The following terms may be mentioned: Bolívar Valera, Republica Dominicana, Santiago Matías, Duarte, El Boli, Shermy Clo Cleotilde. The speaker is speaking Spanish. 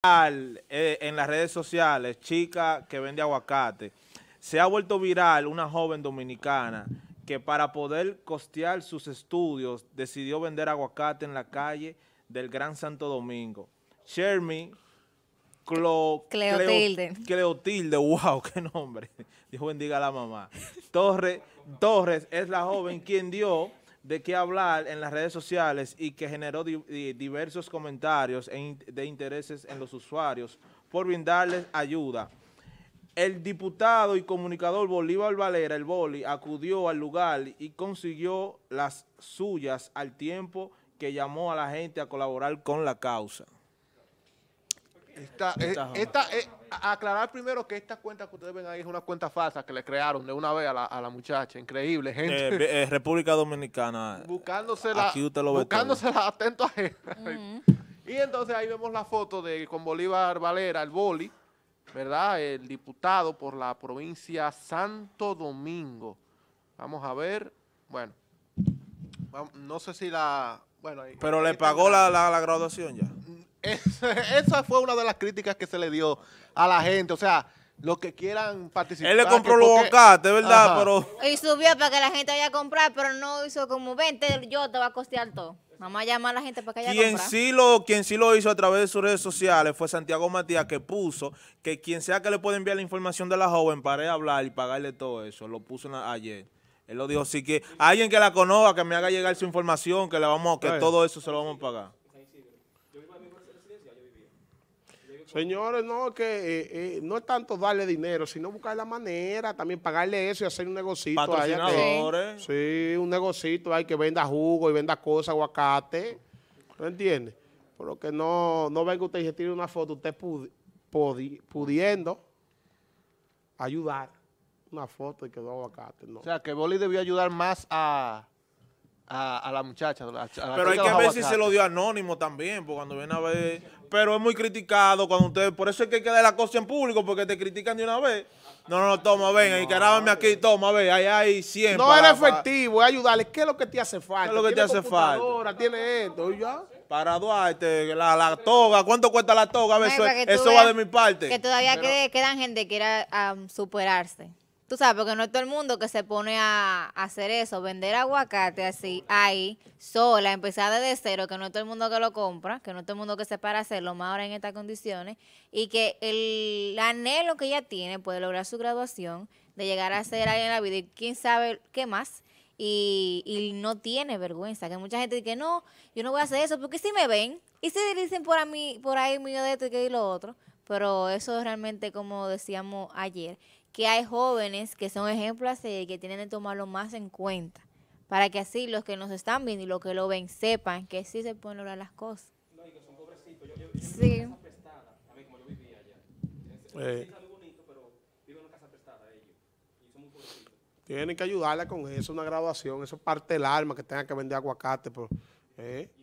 En las redes sociales, chica que vende aguacate, se ha vuelto viral una joven dominicana que para poder costear sus estudios decidió vender aguacate en la calle del Gran Santo Domingo. Shermy Clo Cleotilde, wow, qué nombre, Dios bendiga a la mamá. Torres es la joven quien dio de qué hablar en las redes sociales y que generó diversos comentarios de intereses en los usuarios por brindarles ayuda. El diputado y comunicador Bolívar Valera, el Boli, acudió al lugar y consiguió las suyas al tiempo que llamó a la gente a colaborar con la causa. Aclarar primero que esta cuenta que ustedes ven ahí es una cuenta falsa que le crearon de una vez a la muchacha. Increíble, gente. República Dominicana. Buscándosela atento a él. Y entonces ahí vemos la foto de con Bolívar Valera, el Boli, ¿verdad? El diputado por la provincia Santo Domingo. Vamos a ver. Bueno, no sé si la... Bueno, pero le pagó la graduación ya. Esa fue una de las críticas que se le dio a la gente, o sea, los que quieran participar. Él le compró los bocates, ¿verdad? Pero... Y subió para que la gente vaya a comprar, pero no hizo como, vente, yo te voy a costear todo. Vamos a llamar a la gente para que vaya a comprar. Quien sí lo hizo a través de sus redes sociales fue Santiago Matías, que puso que quien sea que le pueda enviar la información de la joven para hablar y pagarle todo eso, lo puso ayer. Él lo dijo, así que alguien que la conozca, que me haga llegar su información, que le vamos, que todo eso se lo vamos a pagar. Señores, no, que no es tanto darle dinero, sino buscar la manera, también pagarle eso y hacer un negocito. Patrocinadores. Sí, un negocito ahí que venda jugo y venda cosas, aguacate, ¿no entiende? Por lo que no venga usted y se tire una foto, usted pudiendo ayudar una foto y quedó aguacate, ¿no? O sea, que Boli debió ayudar más a la muchacha. Pero hay que ver si se lo dio anónimo también, porque cuando viene a ver... Pero es muy criticado cuando ustedes... Por eso es que hay que dar la cosa en público, porque te critican de una vez. No, toma, ven, encarábame aquí, toma, ven, ahí hay 100. No era efectivo, es ayudarle. ¿Qué es lo que te hace falta? ¿Qué es lo que te hace falta? Tiene esto, ¿ya? Para Duarte, la toga, ¿cuánto cuesta la toga? Eso va de mi parte. Que todavía quedan gente que quiera superarse. Tú sabes, porque no es todo el mundo que se pone a hacer eso, vender aguacate así, ahí, sola, empezar desde cero, que no es todo el mundo que lo compra, que no es todo el mundo que se para hacerlo, más ahora en estas condiciones, y que el anhelo que ella tiene puede lograr su graduación, de llegar a ser ahí en la vida, y quién sabe qué más, y no tiene vergüenza, que mucha gente dice, no, yo no voy a hacer eso, porque si me ven, y si dicen por ahí mío de esto y lo otro, pero eso es realmente como decíamos ayer, que hay jóvenes que son ejemplos a seguir, que tienen que tomarlo más en cuenta, para que así los que nos están viendo y los que lo ven sepan que sí se pueden lograr las cosas. No, y que son pobrecitos. Yo sí. Vivo en una casa prestada, a mí como yo vivía allá. Sí, algo bonito, pero vivo en una casa prestada ellos, y son muy pobrecitos. Tienen que ayudarla con eso, una graduación, eso es parte del alma, que tenga que vender aguacate, pero...